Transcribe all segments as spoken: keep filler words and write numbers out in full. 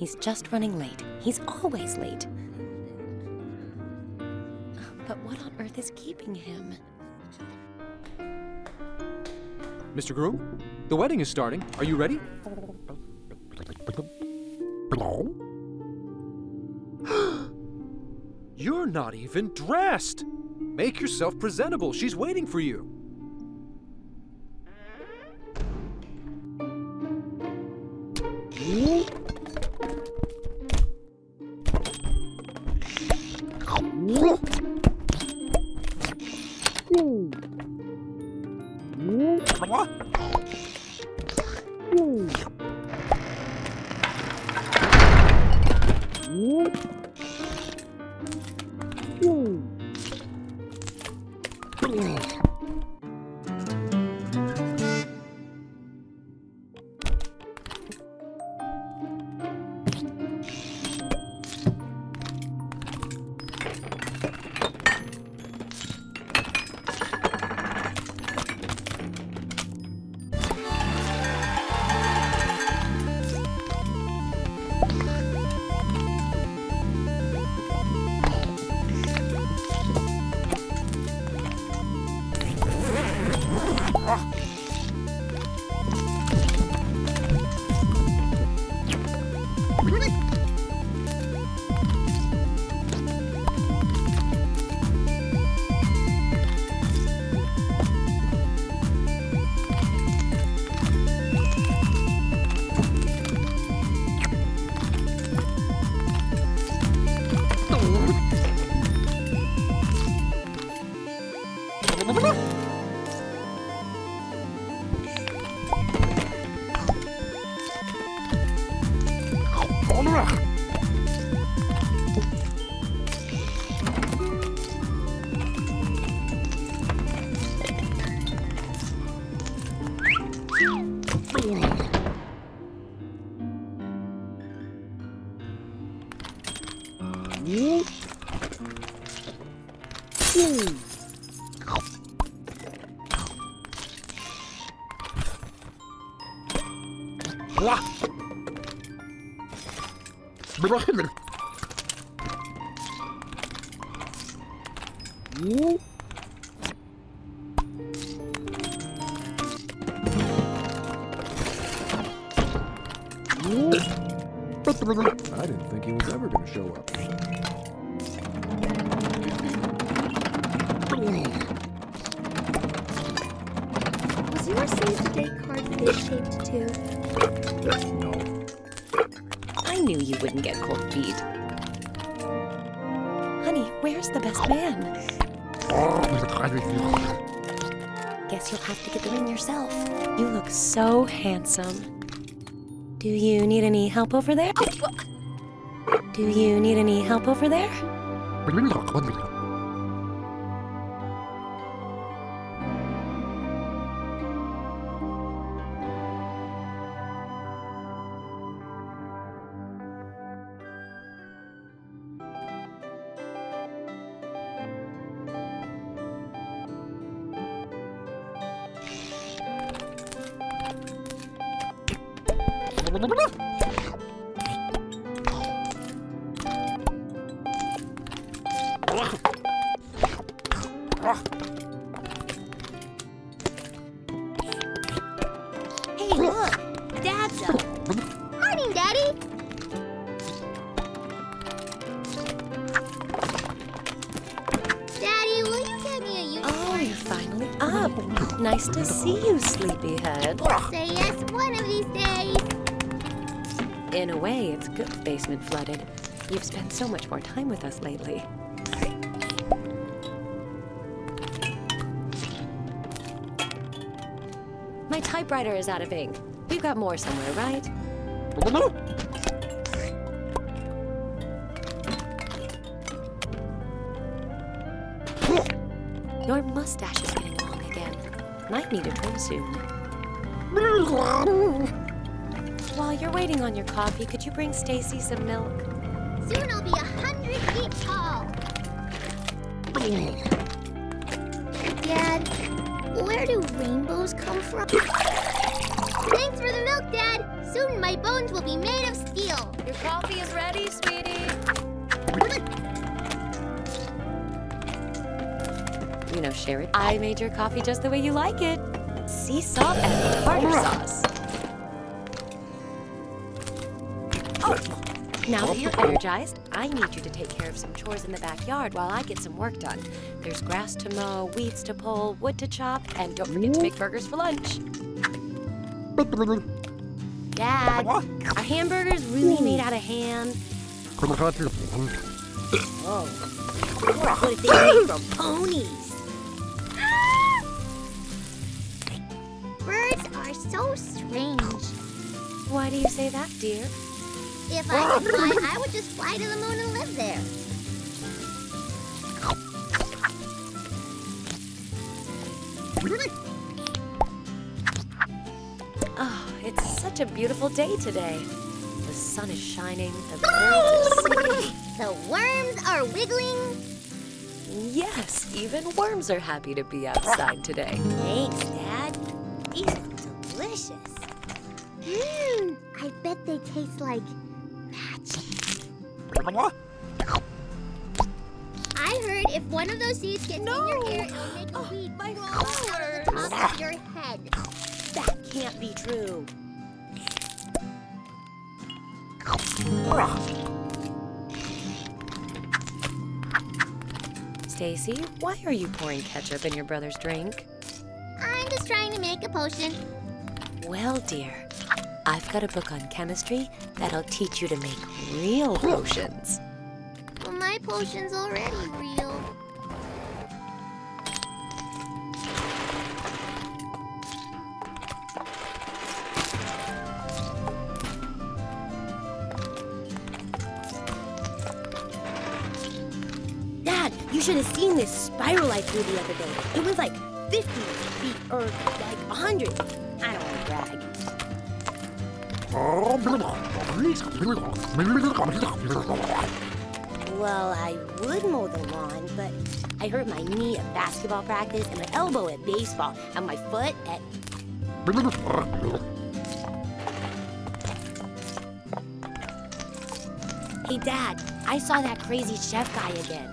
He's just running late. He's always late. But what on earth is keeping him? Mister Groom, the wedding is starting. Are you ready? You're not even dressed! Make yourself presentable. She's waiting for you. So handsome. Do you need any help over there? Do you need any help over there? Basement flooded. You've spent so much more time with us lately. My typewriter is out of ink. We've got more somewhere, right? Your mustache is getting long again. Might need a trim soon. While you're waiting on your coffee, could you bring Stacy some milk? Soon I'll be a hundred feet tall. Dad, where do rainbows come from? Thanks for the milk, Dad. Soon my bones will be made of steel. Your coffee is ready, sweetie. You know, share it. I made your coffee just the way you like it. Sea salt and tartar sauce. Oh, now that you're energized, I need you to take care of some chores in the backyard while I get some work done. There's grass to mow, weeds to pull, wood to chop, and don't forget to make burgers for lunch. Dad, are hamburgers really made out of ham? Whoa. What would they make from ponies? Birds are so strange. Why do you say that, dear? If I could fly, I would just fly to the moon and live there. Oh, it's such a beautiful day today. The sun is shining, the birds are singing. The worms are wiggling. Yes, even worms are happy to be outside today. Thanks, Dad. These are delicious. Mmm, I bet they taste like magic. I heard if one of those seeds gets no. in your ear, it'll make a weed oh, grow out of the top of your head. That can't be true. Stacy, why are you pouring ketchup in your brother's drink? I'm just trying to make a potion. Well, dear, I've got a book on chemistry that'll teach you to make real potions. Well, my potion's already real. Dad, you should have seen this spiral I threw the other day. It was like fifty feet or like one hundred. I don't want to brag. Well, I would mow the lawn, but I hurt my knee at basketball practice and my elbow at baseball and my foot at... Hey, Dad, I saw that crazy chef guy again.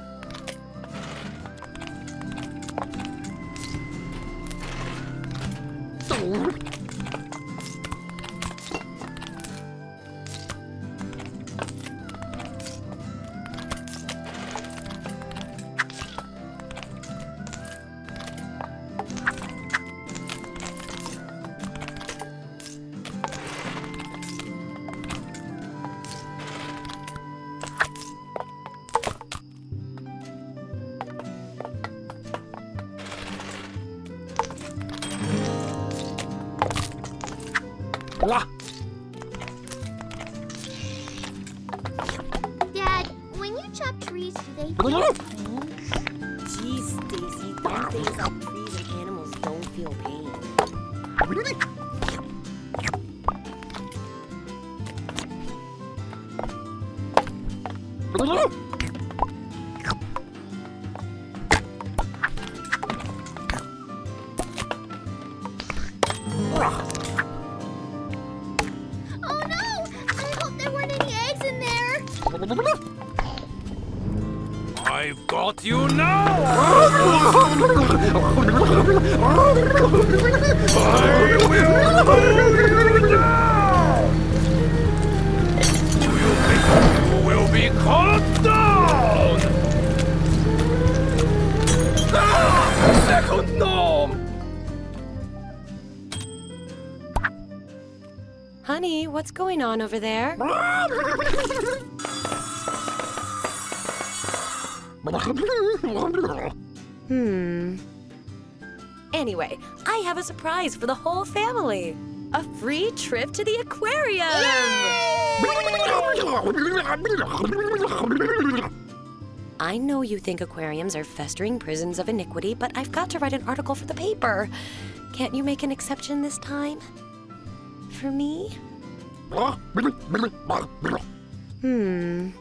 On over there. Hmm. Anyway, I have a surprise for the whole family. A free trip to the aquarium. Yay! I know you think aquariums are festering prisons of iniquity, but I've got to write an article for the paper. Can't you make an exception this time? For me? Hmm.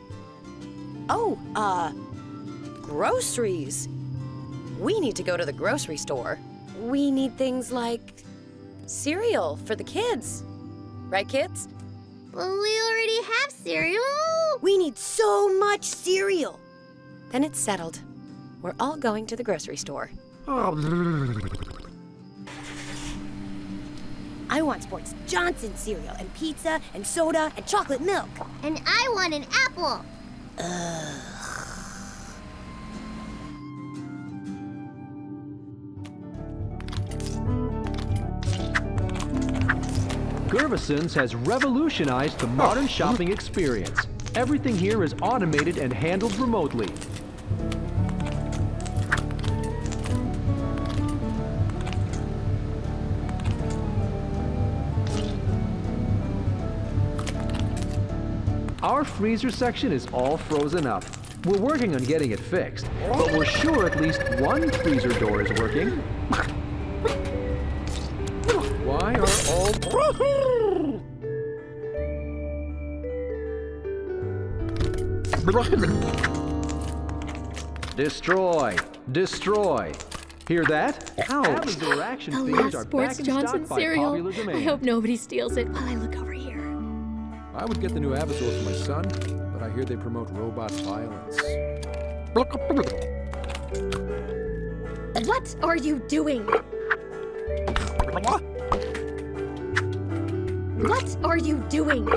Oh, uh, groceries. We need to go to the grocery store. We need things like cereal for the kids. Right, kids? Well, we already have cereal. We need so much cereal. Then it's settled. We're all going to the grocery store. I want Sports Johnson cereal and pizza and soda and chocolate milk. And I want an apple. Ugh. Gervason's has revolutionized the modern shopping experience. Everything here is automated and handled remotely. Our freezer section is all frozen up. We're working on getting it fixed, but we're sure at least one freezer door is working. Why are all... Destroy! Destroy! Hear that? Ouch! The last Sports Johnson cereal. I hope nobody steals it while I look over here. I would get the new Abaddon for my son, but I hear they promote robot violence. What are you doing? What are you doing? No!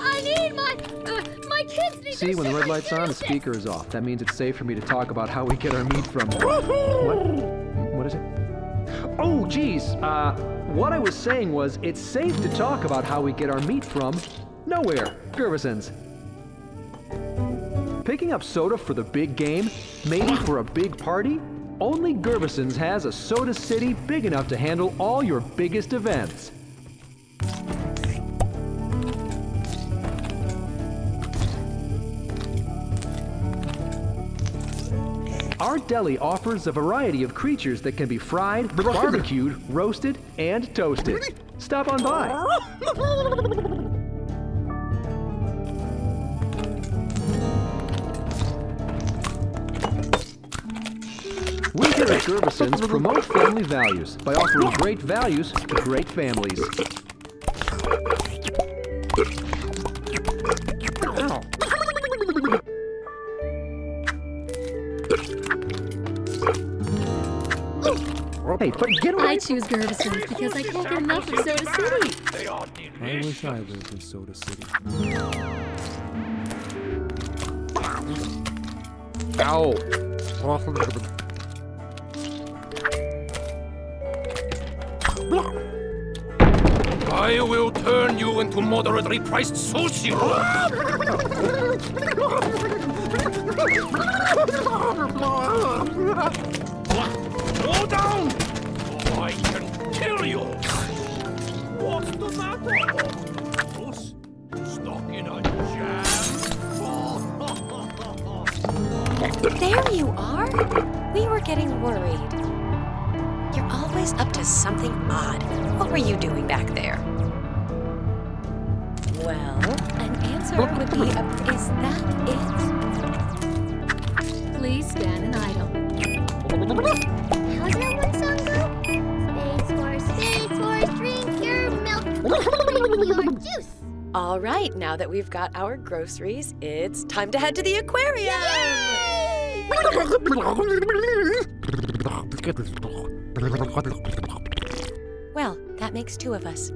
I need my... Uh, my kids need... See, when the red light's on, the speaker is off. That means it's safe for me to talk about how we get our meat from... What? What is it? Oh, geez. Uh, what I was saying was, it's safe to talk about how we get our meat from... nowhere. Gervason's. Picking up soda for the big game, maybe for a big party? Only Gervason's has a Soda City big enough to handle all your biggest events. Our deli offers a variety of creatures that can be fried, barbecued, roasted, and toasted. Stop on by. We here at Gervason's promote family values by offering great values to great families. Ow. Hey, but get away! I choose Gervason's because I can't get enough of Soda City. I wish I lived in Soda City. Ow! Ow. I will turn you into moderately priced sushi. Go down! Or I can kill you! What's the matter? Stuck in a jam? There you are! We were getting worried. You're always up to something odd. What were you doing back there? Well, an answer would be, a, is that it? Please stand an idle. How's that one song go? Space Force, Space Force, drink your milk, drink your juice. All right, now that we've got our groceries, it's time to head to the aquarium. Yay! Well, that makes two of us.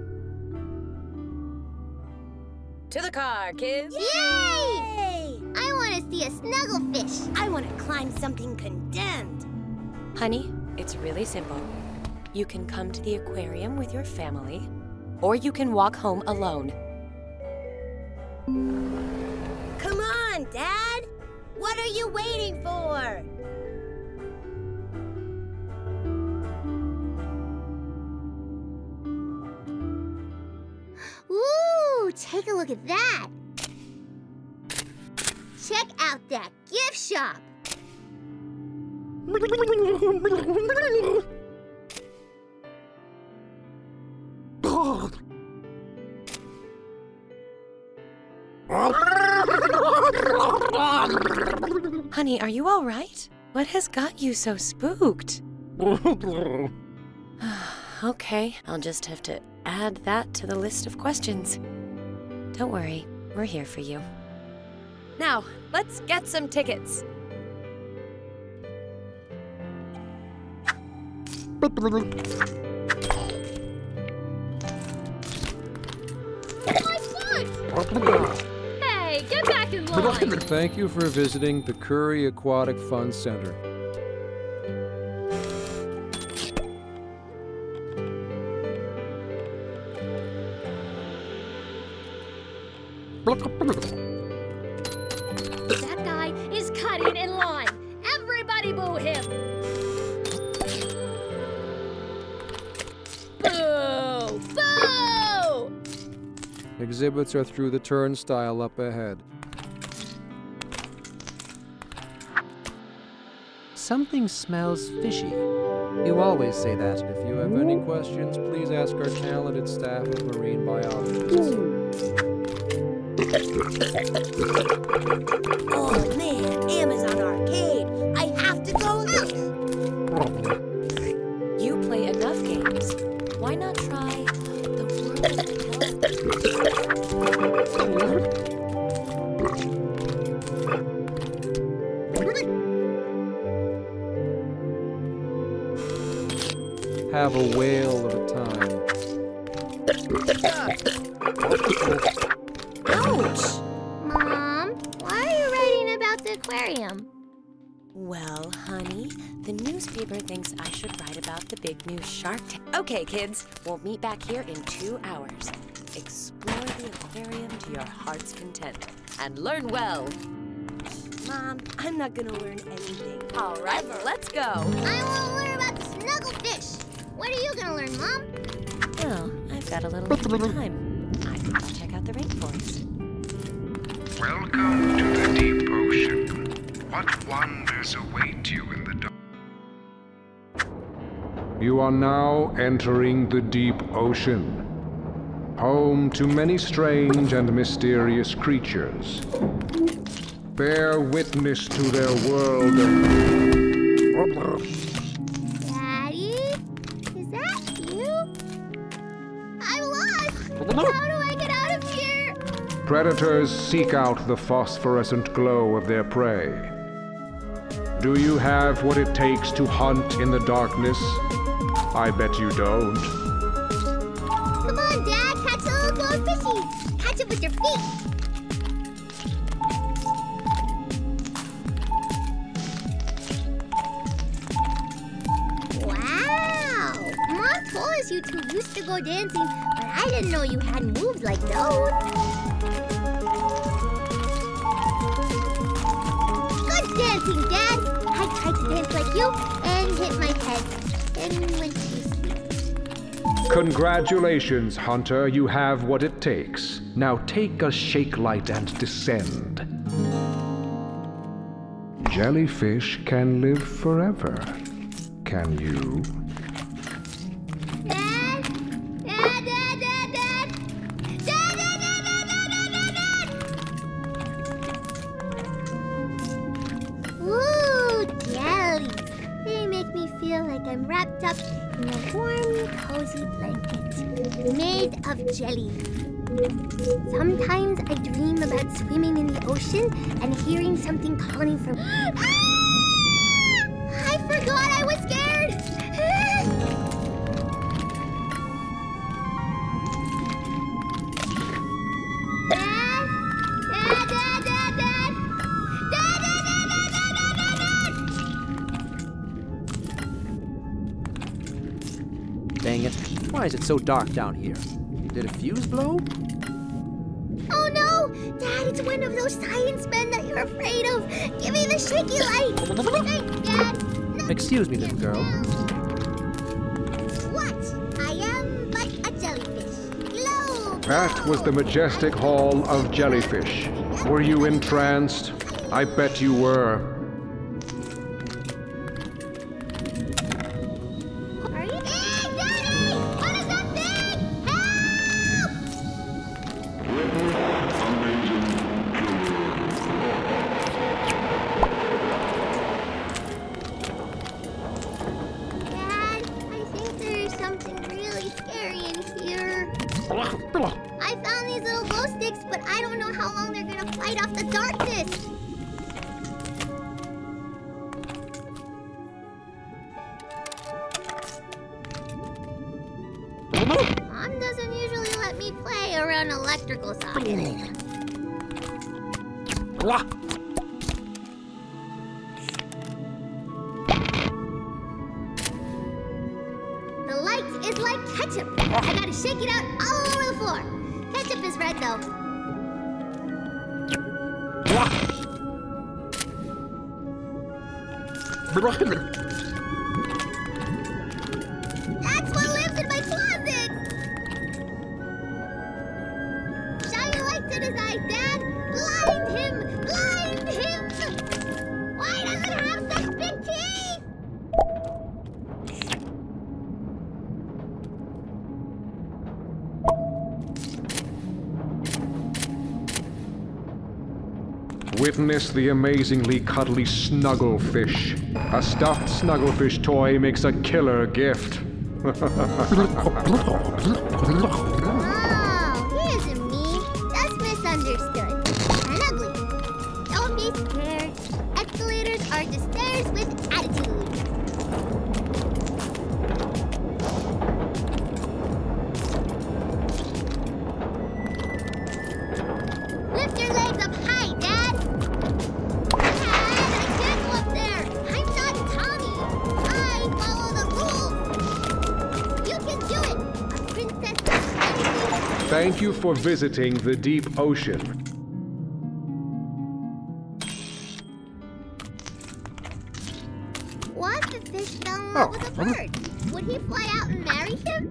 To the car, kids! Yay! Yay! I want to see a snugglefish. I want to climb something condemned. Honey, it's really simple. You can come to the aquarium with your family, or you can walk home alone. Come on, Dad! What are you waiting for? Ooh, take a look at that. Check out that gift shop. Honey, are you all right? What has got you so spooked? Okay, I'll just have to add that to the list of questions. Don't worry, we're here for you. Now, let's get some tickets. Hey, get back in line! Thank you for visiting the Curry Aquatic Fun Center. That guy is cutting in line. Everybody boo him. Boo! Boo! Exhibits are through the turnstile up ahead. Something smells fishy. You always say that. If you have any questions, please ask our talented staff of marine biologists. Oh man, Amazon Arcade! I have to go there! You play enough games. Why not try the world? Have a whale of a time. Ouch! Mom, why are you writing about the aquarium? Well, honey, the newspaper thinks I should write about the big new shark tank. Okay, kids, we'll meet back here in two hours. Explore the aquarium to your heart's content and learn well. Mom, I'm not gonna learn anything. All right, let's go. I wanna learn about the snugglefish. What are you gonna learn, Mom? Well, I've got a little bit of time. I can go check out the rainforest. Welcome to the deep ocean. What wonders await you in the dark? You are now entering the deep ocean, home to many strange and mysterious creatures. Bear witness to their world of... How do I get out of here? Predators seek out the phosphorescent glow of their prey. Do you have what it takes to hunt in the darkness? I bet you don't. Come on, Dad, catch the little glowing fishies. Catch it with your feet. Wow! Mom told us you two used to go dancing. I didn't know you had moves like those. Good dancing, Dad. I tried to dance like you and hit my head. Then went to sleep. Congratulations, Hunter. You have what it takes. Now take a shake light and descend. Jellyfish can live forever. Can you? Jelly. Sometimes I dream about swimming in the ocean and hearing something calling for me. Ah! I forgot I was scared! Dad? Dad, Dad, Dad, Dad! Dad, Dad, Dad, Dad, Dad, Dad, Dad! Dang it. Why is it so dark down here? Did a fuse blow? Oh no! Dad, it's one of those science men that you're afraid of! Give me the shaky light! Hey, Dad! No. Excuse me, little girl. What? I am but a jellyfish. Hello! That was the majestic hall of jellyfish. Were you entranced? I bet you were. something really scary in here. I found these little glow sticks, but I don't know how long they're gonna fight off the darkness. Mom doesn't usually let me play around electrical sockets. The light is like ketchup. I gotta shake it out all over the floor. Ketchup is red though. That's what lives in my closet. Shiny lights in his eyes, Dad. Blind him. Blind him. Why does it have such big teeth? Witness the amazingly cuddly Snugglefish. A stuffed Snugglefish toy makes a killer gift. Oh, he isn't mean. That's misunderstood. And ugly. Don't be scared. Escalators are the stairs with attitude. Lift your legs up high, Dad. Thank you for visiting the deep ocean. What if the fish fell in love with a bird? Would he fly out and marry him?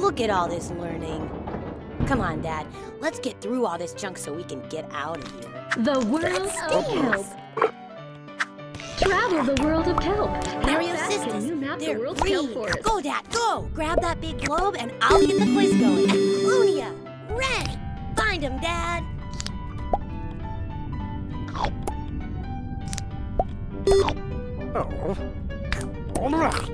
Look at all this learning. Come on, Dad. Let's get through all this junk so we can get out of here. The world of kelp. Travel the world of kelp. Mario sisters, they're green. Go, Dad, go! Grab that big globe and I'll get the quiz going. Clunia, red. Find them, Dad. Oh, all right.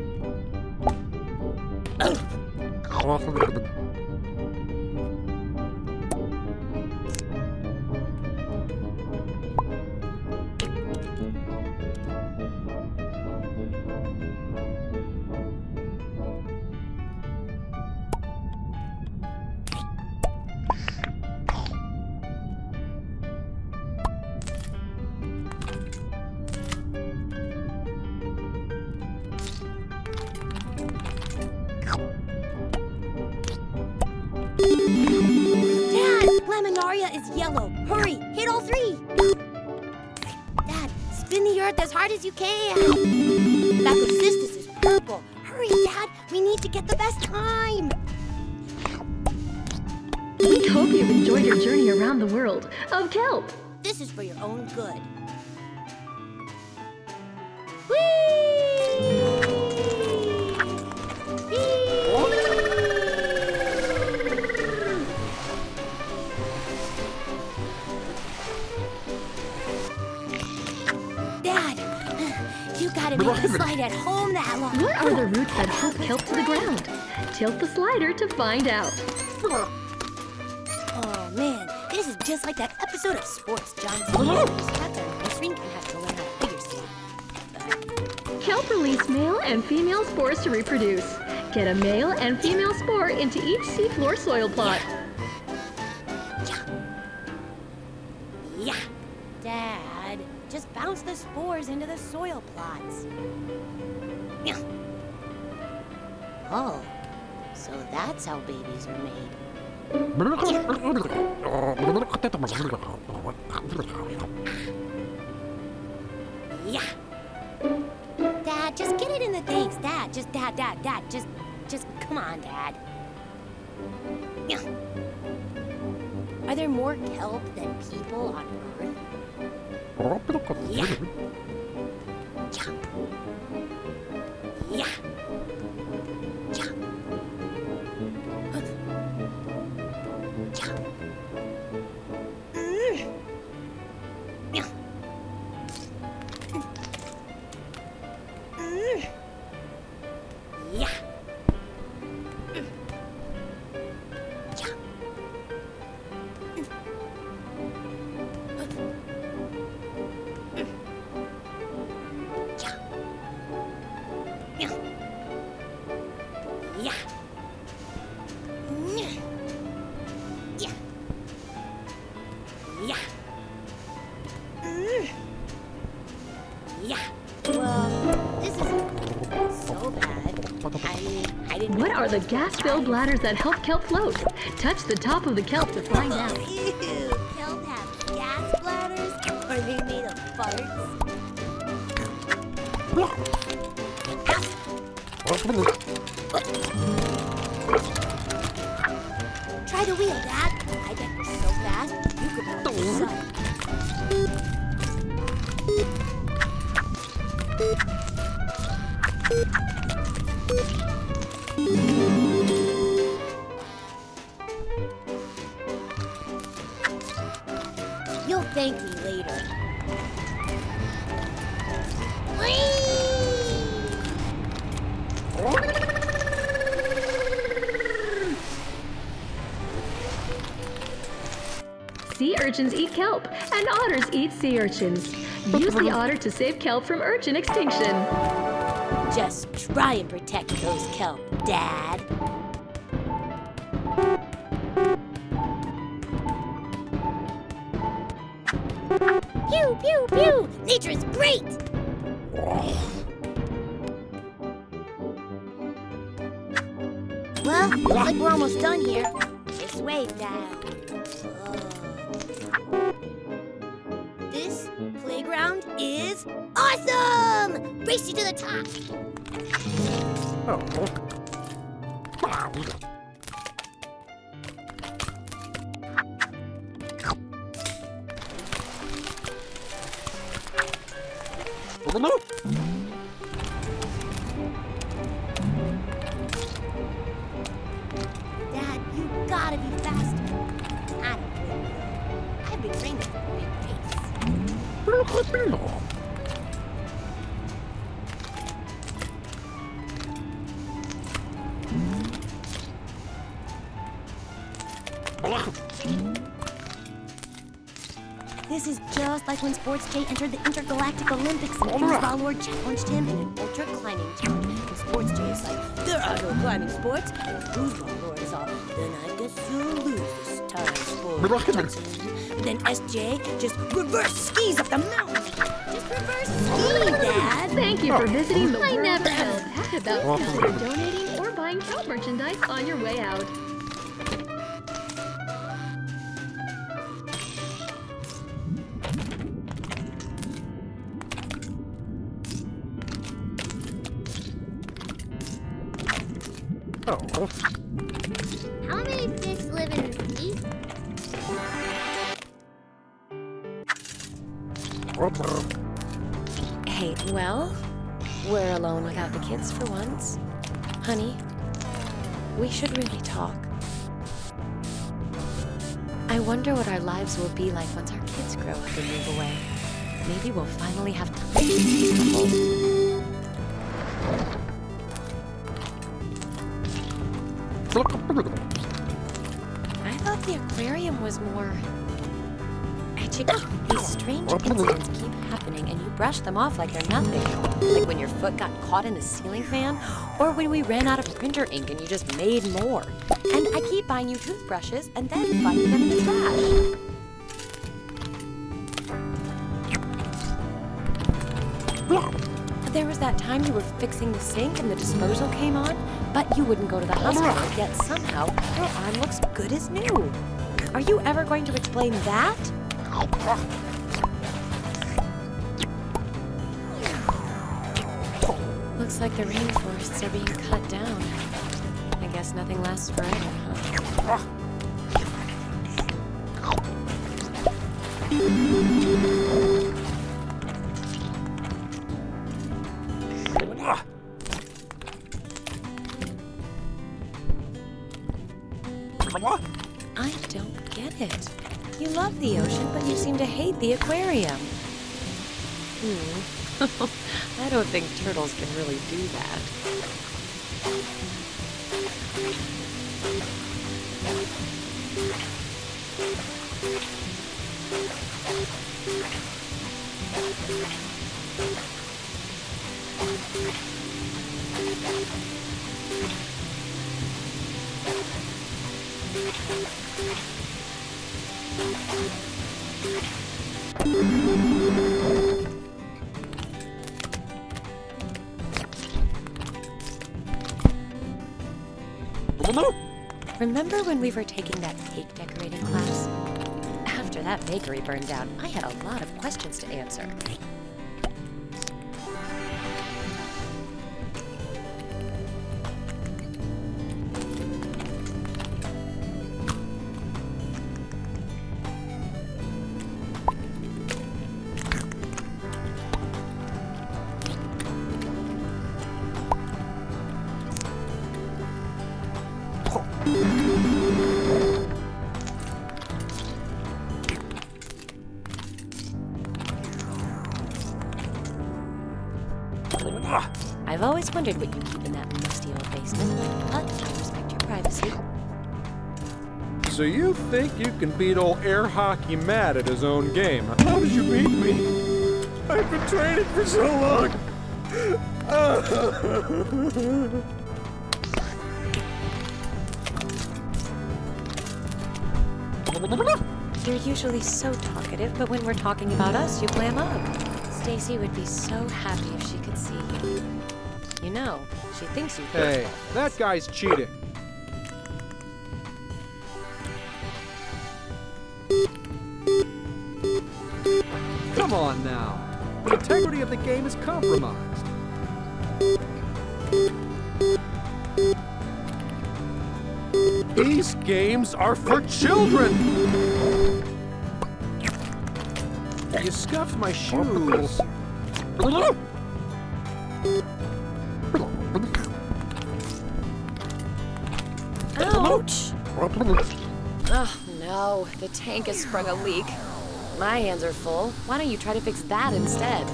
You can. That persistence is purple. Hurry, Dad. We need to get the best time. We hope you've enjoyed your journey around the world of kelp. This is for your own good. Slide at home that long. What are the roots that hold kelp to the ground? Tilt the slider to find out. Oh man, this is just like that episode of Sports Johnson. That's our ice rink and have to learn how to figure skating. Kelp release male and female spores to reproduce. Get a male and female spore into each seafloor soil plot. The spores into the soil plots. Yeah. Oh, so that's how babies are made. Yeah. Dad, just get it in the things. Dad, just dad, dad, dad, just, just come on, Dad. Yeah. Are there more kelp than people on Earth? Yeah. Um, this is so bad. I mean, I didn't. What are the gas filled bladders that help kelp float? Touch the top of the kelp to find oh, out. Ew, kelp have gas bladders? Are they made of farts? Try the wheel, Dad. I bet you're so fast, you could help yourself. You'll thank me later. Sea urchins eat kelp, and otters eat sea urchins. Use the otter to save kelp from urchin extinction. Just try and protect those kelp, Dad. Pew, pew, pew! Nature is great! Well, looks like we're almost done here. This way, Dad. Is awesome! Race you to the top! Oh. Dad, you gotta be faster. I don't know. I've been training for a big race. This is just like when Sports J entered the Intergalactic Olympics and Baseball Lord challenged him in an ultra climbing challenge. And Sports J is like, there are no climbing sports. And Baseball Lord is all, then I guess you'll lose this time, Sports Johnson. Then S J just reverse skis up the mountain. Just reverse ski, Dad. Thank you for visiting the I world. I never had about consider donating or buying kelp merchandise on your way out. Oh. How many fish live in the sea? Hey, well, we're alone without the kids for once. Honey, we should really talk. I wonder what our lives will be like once our kids grow up and move away. Maybe we'll finally have time to be coupled. I thought the aquarium was more... I think these strange incidents keep happening and you brush them off like they're nothing. Like when your foot got caught in the ceiling fan, or when we ran out of printer ink and you just made more. And I keep buying you toothbrushes and then finding them in the trash. There was that time you were fixing the sink and the disposal came on, but you wouldn't go to the hospital, yet somehow your arm looks good as new. Are you ever going to explain that? Looks like the rainforests are being cut down. I guess nothing lasts forever, huh? I don't get it. You love the ocean, but you seem to hate the aquarium. Hmm. I don't think turtles can really do that. Well, no. Remember when we were taking that cake decorating class? After that bakery burned down, I had a lot of questions to answer. I've always wondered what you keep in that musty old basement, but I respect your privacy. So you think you can beat old Air Hockey Matt at his own game? How did you beat me? I've been training for so long! Uh. You're usually so talkative, but when we're talking about us, you clam up. Stacy would be so happy if she could see you. You know, she thinks you could. Hey, that guy's cheating. Come on now. The integrity of the game is compromised. These games are for children! You scuffed my shoes. Ouch! Oh no, the tank has sprung a leak. My hands are full. Why don't you try to fix that instead?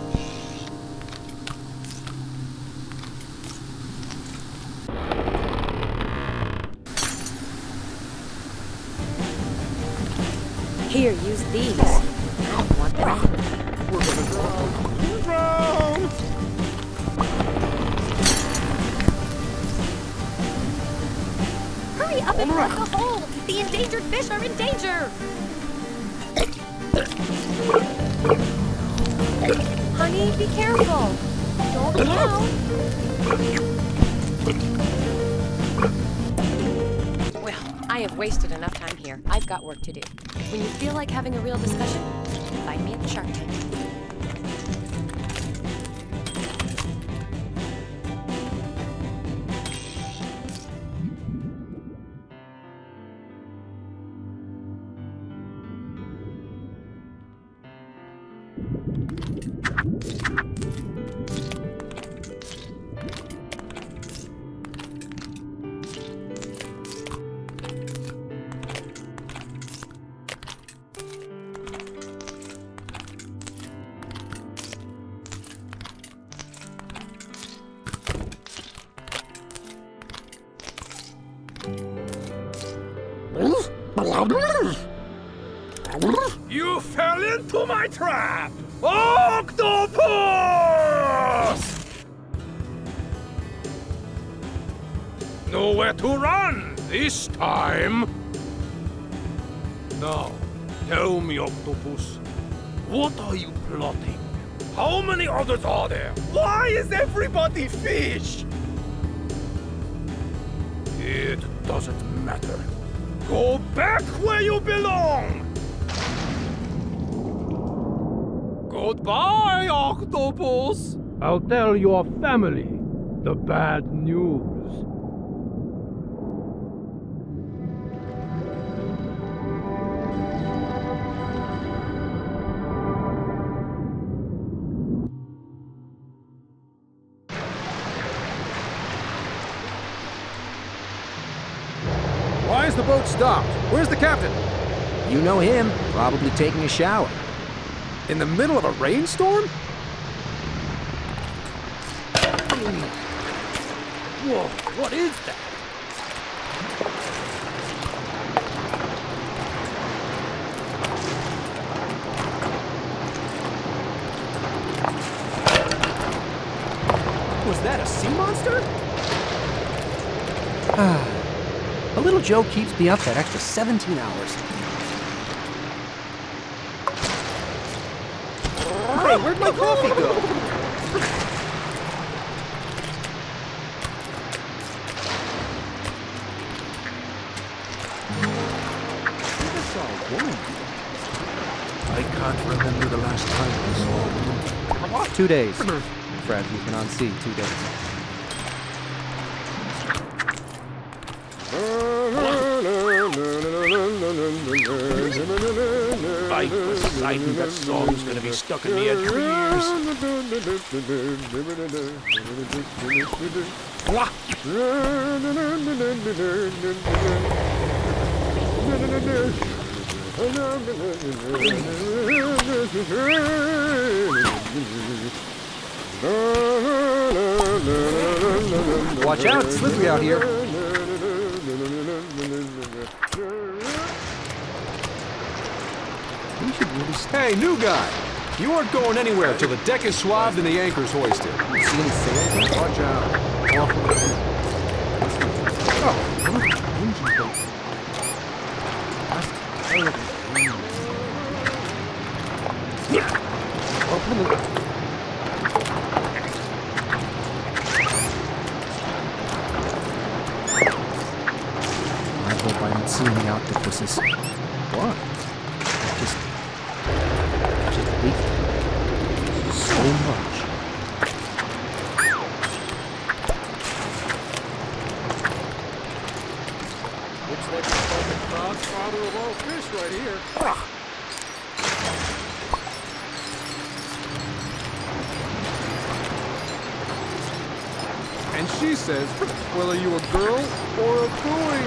Here, use these. Hurry up and plug the hole! The endangered fish are in danger! Honey, be careful! Don't drown! Well, I have wasted enough time here. I've got work to do. When you feel like having a real discussion, find me at the shark tank. You fell into my trap! Octopus! Nowhere to run this time! Now, tell me, Octopus, what are you plotting? How many others are there? Why is everybody fish? It doesn't matter. Go back where you belong! Goodbye, Octopus! I'll tell your family the bad news. Why is the boat stopped? Where's the captain? You know him, probably taking a shower. In the middle of a rainstorm? Whoa, what is that? Was that a sea monster? A little joke keeps me up that extra seventeen hours. Hey, where'd my coffee go? hard for them to the last time. So, two days. Fred, you can unsee two days. I decided that song's gonna be stuck in me head for years. Watch out, it's slippery out here. We should really stay. Hey, new guy! You aren't going anywhere till the deck is swabbed and the anchor's hoisted. Watch out. Oh. I hope I don't see any octopuses. What? Just, just leak so much. Looks like the fucking father of all fish right here. Ah. And she says, whether you a girl or a boy.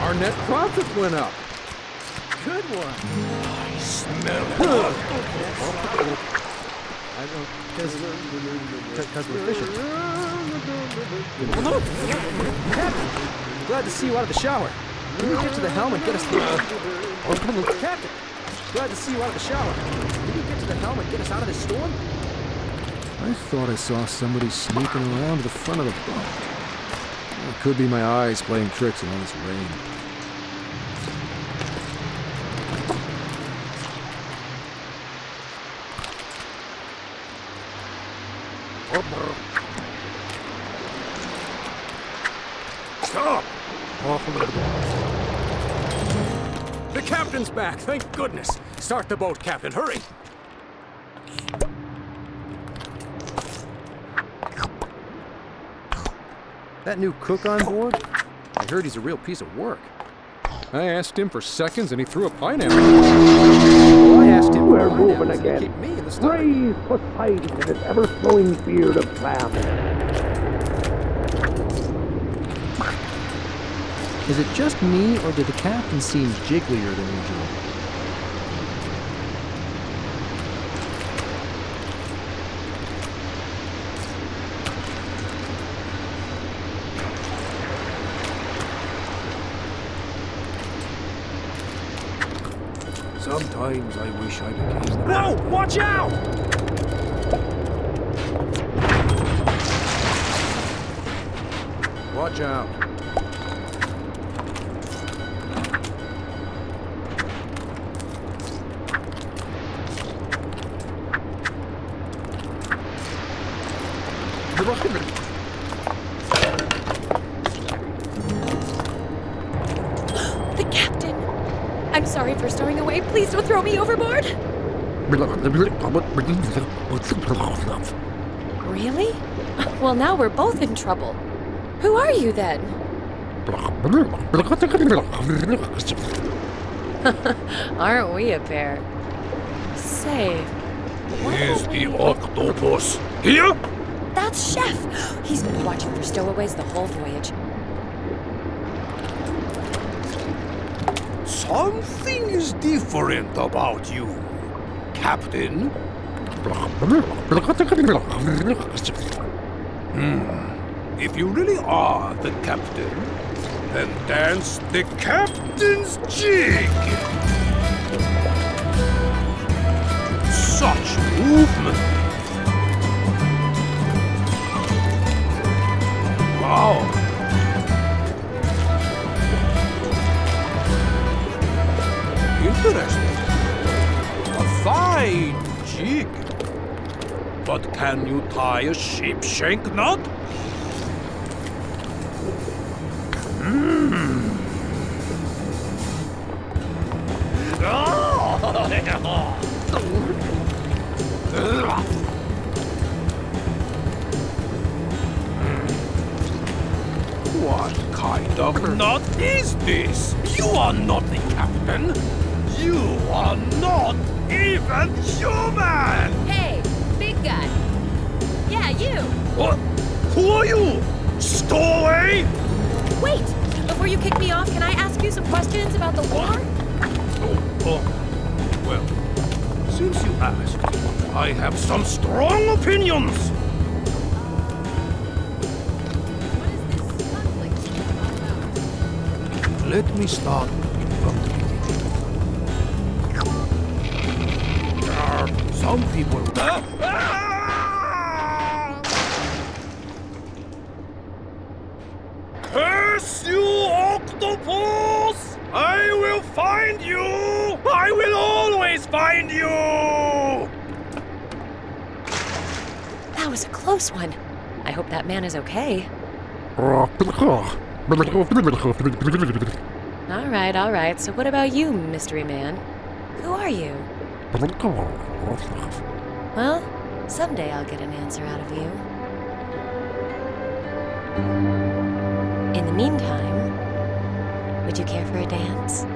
Our net profit went up. Good one. I smell it. I don't, because we're fishing. I'm glad to see you out of the shower. Can you get to the helm and get us through? Captain, glad to see you out of the shower. The helm and get us out of this storm? I thought I saw somebody sneaking around the front of the boat. It could be my eyes playing tricks in all this rain. Stop! The captain's back, thank goodness. Start the boat, Captain, hurry! That new cook on board? I heard he's a real piece of work. I asked him for seconds and he threw a pineapple. Well, I asked him where moving again. Keep me in the stomach. Praise Poseidon and his ever-flowing beard of clam. Is it just me, or did the captain seem jigglier than usual? Sometimes I wish I became... No! Watch out! Watch out. The captain! I'm sorry for stowing away. Please don't throw me overboard! Really? Well, now we're both in trouble. Who are you, then? Aren't we a pair? Say... Here's the octopus. Here? That's Chef! He's been watching for stowaways the whole voyage. Something is different about you, Captain. Hmm. If you really are the captain, then dance the captain's jig. Such movement. Wow. A fine jig. But can you tie a sheep shank knot? Mm. What kind of knot is this? You are not the captain. You are not even human. Hey, big guy. Yeah, you. What? Who are you? Stowaway? Wait, before you kick me off, can I ask you some questions about the war? Oh, oh. Well, since you asked, I have some strong opinions. Let me start from the beginning. There are some people... Ah! Ah! Curse you, octopus! I will find you! I will always find you! That was a close one. I hope that man is okay. All right, all right. So what about you, mystery man? Who are you? Well, someday I'll get an answer out of you. In the meantime, would you care for a dance?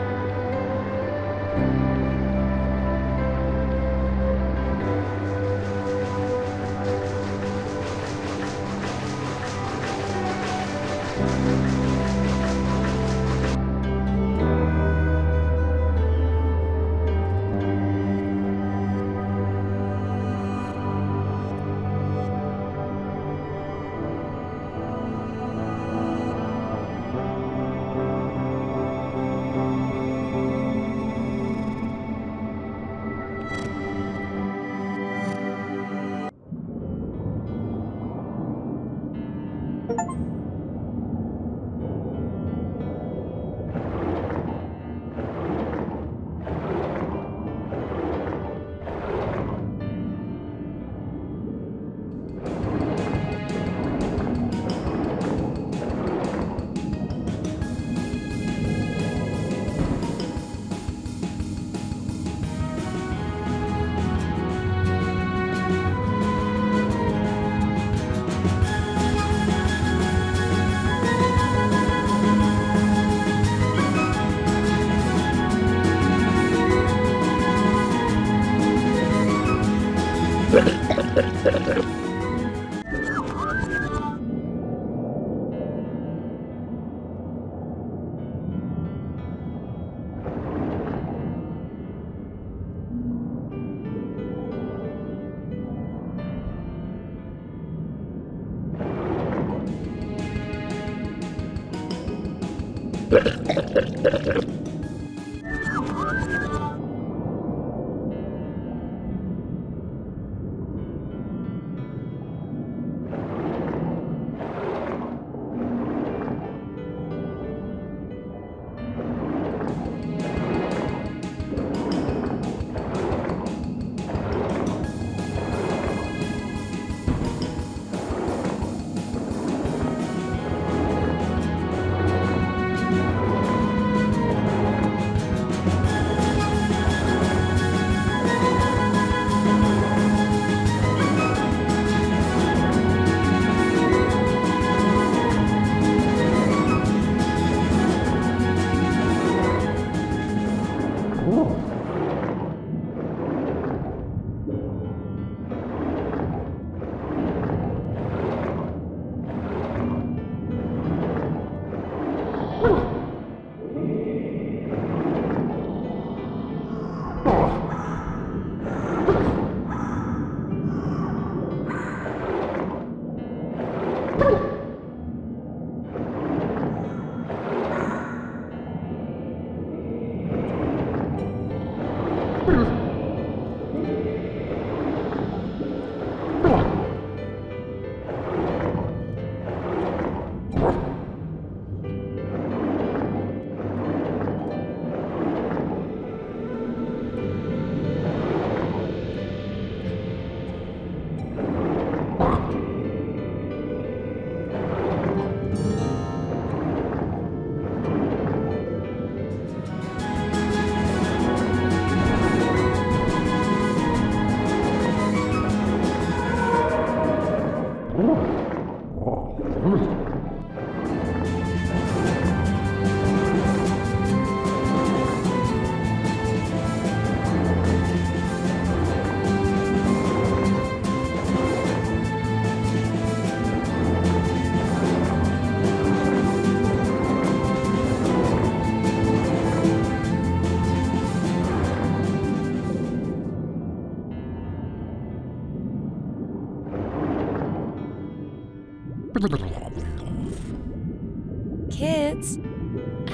Kids,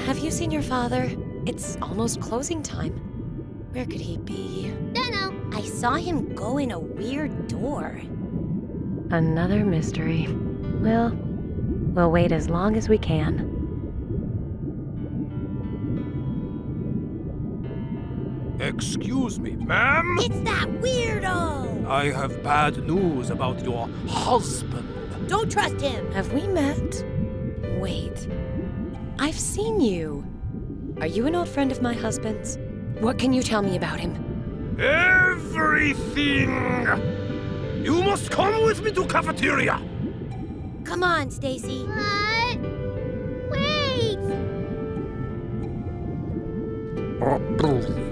have you seen your father? It's almost closing time. Where could he be? Dunno. I saw him go in a weird door. Another mystery. Well, we'll wait as long as we can. Excuse me, ma'am? It's that weirdo! I have bad news about your husband. Don't trust him! Have we met? Wait. I've seen you. Are you an old friend of my husband's? What can you tell me about him? Everything! You must come with me to cafeteria! Come on, Stacy. What? Wait! Uh, closes.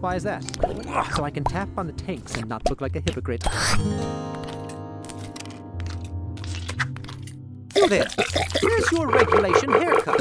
Why is that? So I can tap on the tanks and not look like a hypocrite. There. Here's your regulation haircut.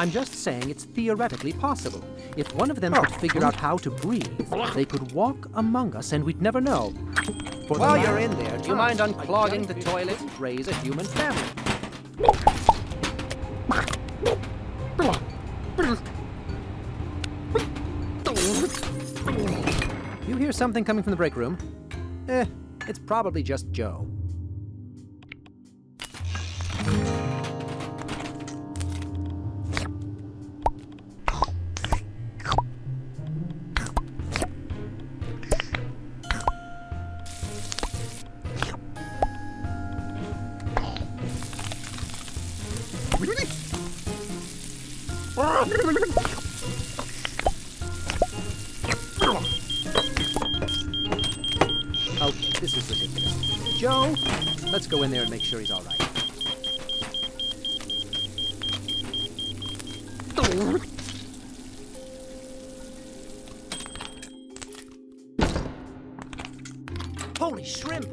I'm just saying it's theoretically possible. If one of them could figure out how to breathe, they could walk among us and we'd never know. For While you're in there, do you mind unclogging the toilet and raise a human family? You hear something coming from the break room? Eh, it's probably just Joe. Oh, this is ridiculous. Joe, let's go in there and make sure he's all right. Holy shrimp!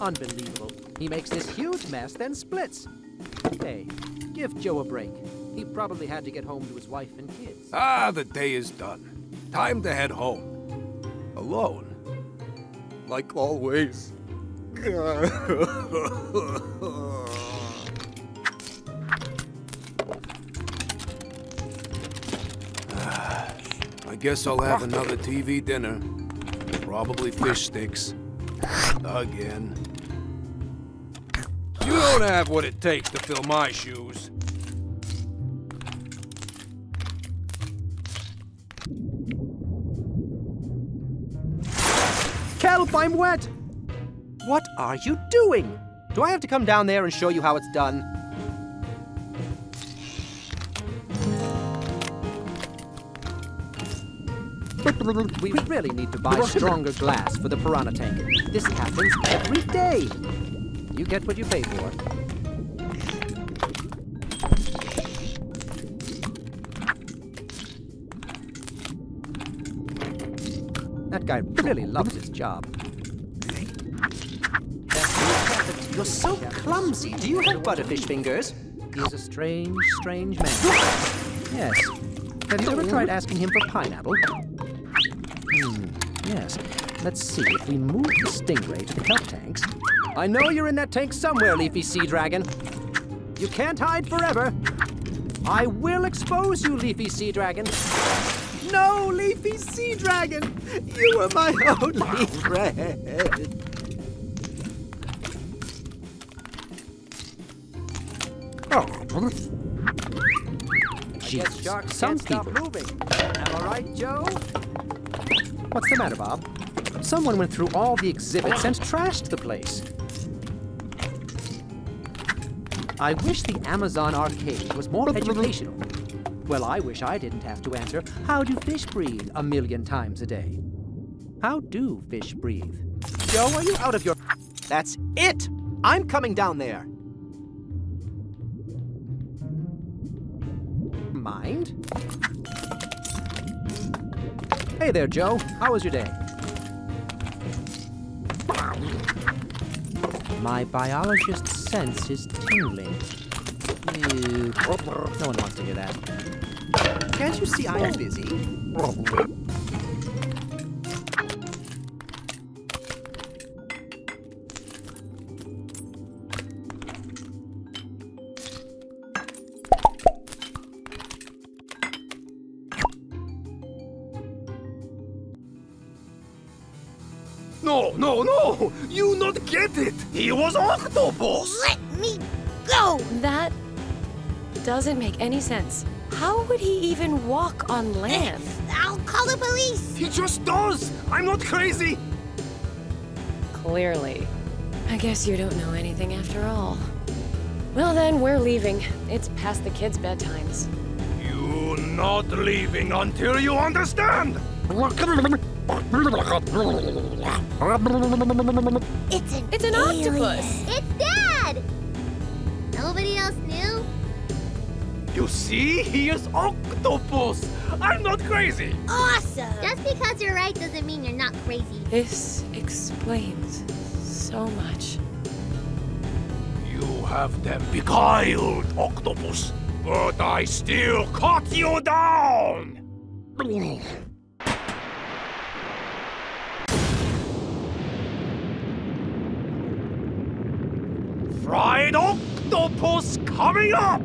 Unbelievable. He makes this huge mess, then splits. Hey, give Joe a break. He probably had to get home to his wife and kids. Ah, the day is done. Time to head home. Alone. Like always. I guess I'll have another T V dinner. Probably fish sticks. Again. You don't have what it takes to fill my shoes. Kelp, I'm wet! What are you doing? Do I have to come down there and show you how it's done? We really need to buy stronger glass for the piranha tank. This happens every day. You get what you pay for. That guy really loves his job. You're so clumsy. Do you have butterfish fingers? He's a strange, strange man. Yes. Have you ever tried asking him for pineapple? Yes. Let's see if we move the stingray to the kelp tanks. I know you're in that tank somewhere, Leafy Sea Dragon. You can't hide forever. I will expose you, Leafy Sea Dragon. No, Leafy Sea Dragon! You were my only friend. Oh. Jeez, some people. Am I right, Joe? What's the matter, Bob? Someone went through all the exhibits and trashed the place. I wish the Amazon arcade was more educational. Well, I wish I didn't have to answer, how do fish breathe a million times a day? How do fish breathe? Joe, are you out of your... That's it! I'm coming down there. Mind? Hey there, Joe. How was your day? My biologist's sense is tingling. Ew. No one wants to hear that. Can't you see I'm busy? No, no, no! You not get it! He was octopus! Let me go! That doesn't make any sense. How would he even walk on land? I'll call the police! He just does! I'm not crazy! Clearly. I guess you don't know anything after all. Well then, we're leaving. It's past the kids' bedtimes. You're not leaving until you understand! It's an, it's an octopus! It's Dad! Nobody else knew? You see? Here's octopus! I'm not crazy! Awesome! Just because you're right doesn't mean you're not crazy. This explains so much. You have them beguiled, octopus, but I still cut you down! Fried octopus coming up!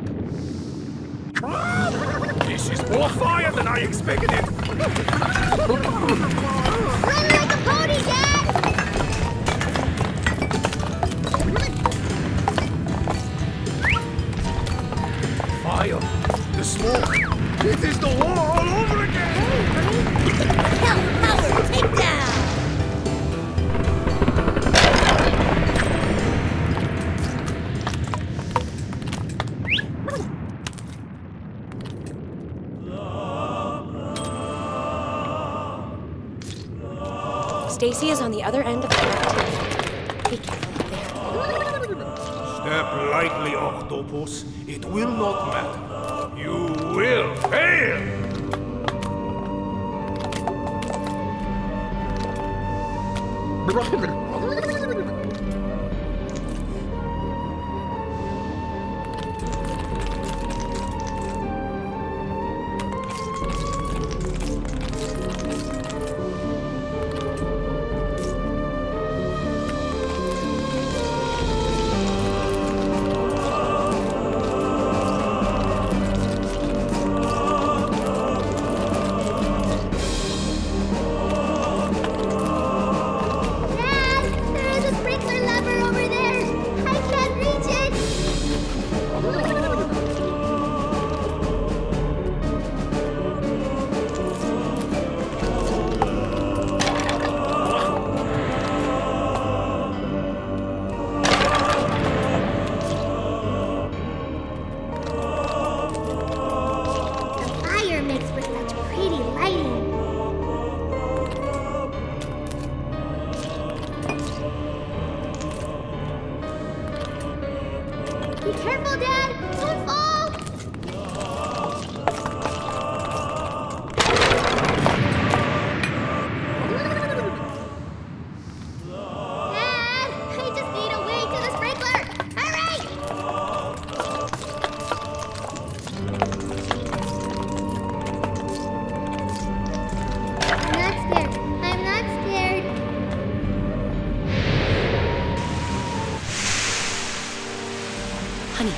This is more fire than I expected it! Run like a pony, Dad! Fire, the smoke, this is the war all over again! Hellpower takedown! Stacy is on the other end of the cafeteria. Be careful there. Step lightly, octopus. It will not matter. You will fail!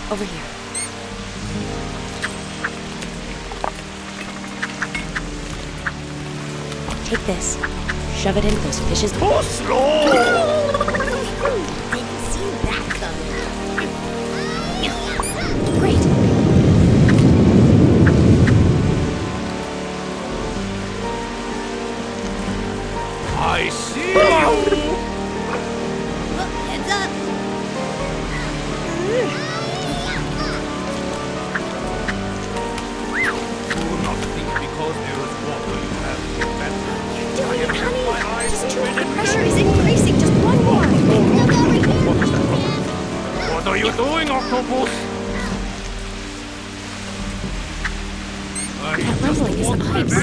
Over here. Take this. Shove it into those fishes. Oh, slow! Didn't see that coming. Great. I see you! Look, heads up! What are you doing, octopus? That rumbling is the pipes.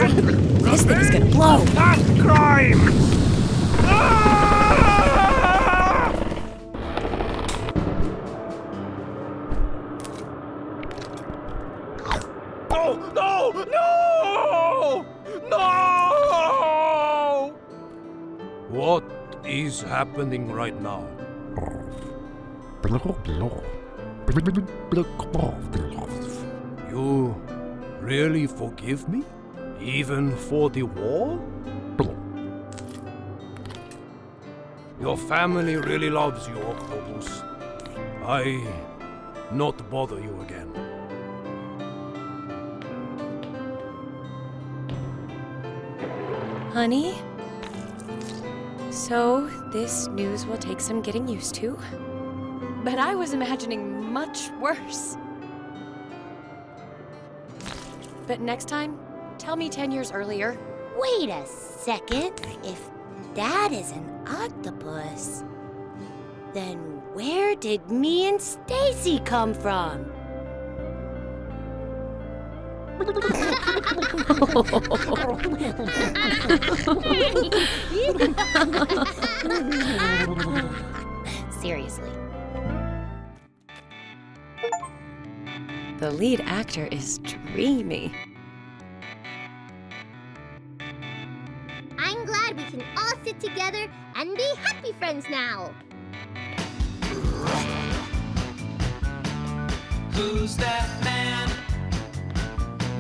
This thing is gonna blow. That's crime! Ah! No! No! No! No! What is happening right now? You really forgive me? Even for the war? Your family really loves you, octopus. I not bother you again. Honey? So, this news will take some getting used to. But I was imagining much worse. But next time, tell me ten years earlier. Wait a second. If that is an octopus, Then where did me and Stacy come from? Seriously. The lead actor is dreamy. I'm glad we can all sit together and be happy friends now. Who's that man?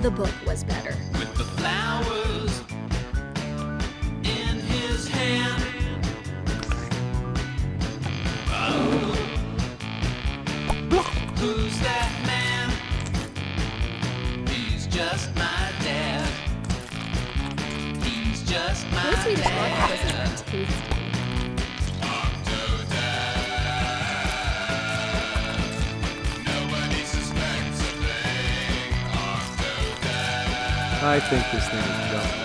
The book was better. With the flowers in his hand. Oh. Who's that man? He's just my dad. He's just my dad. I think this thing is done.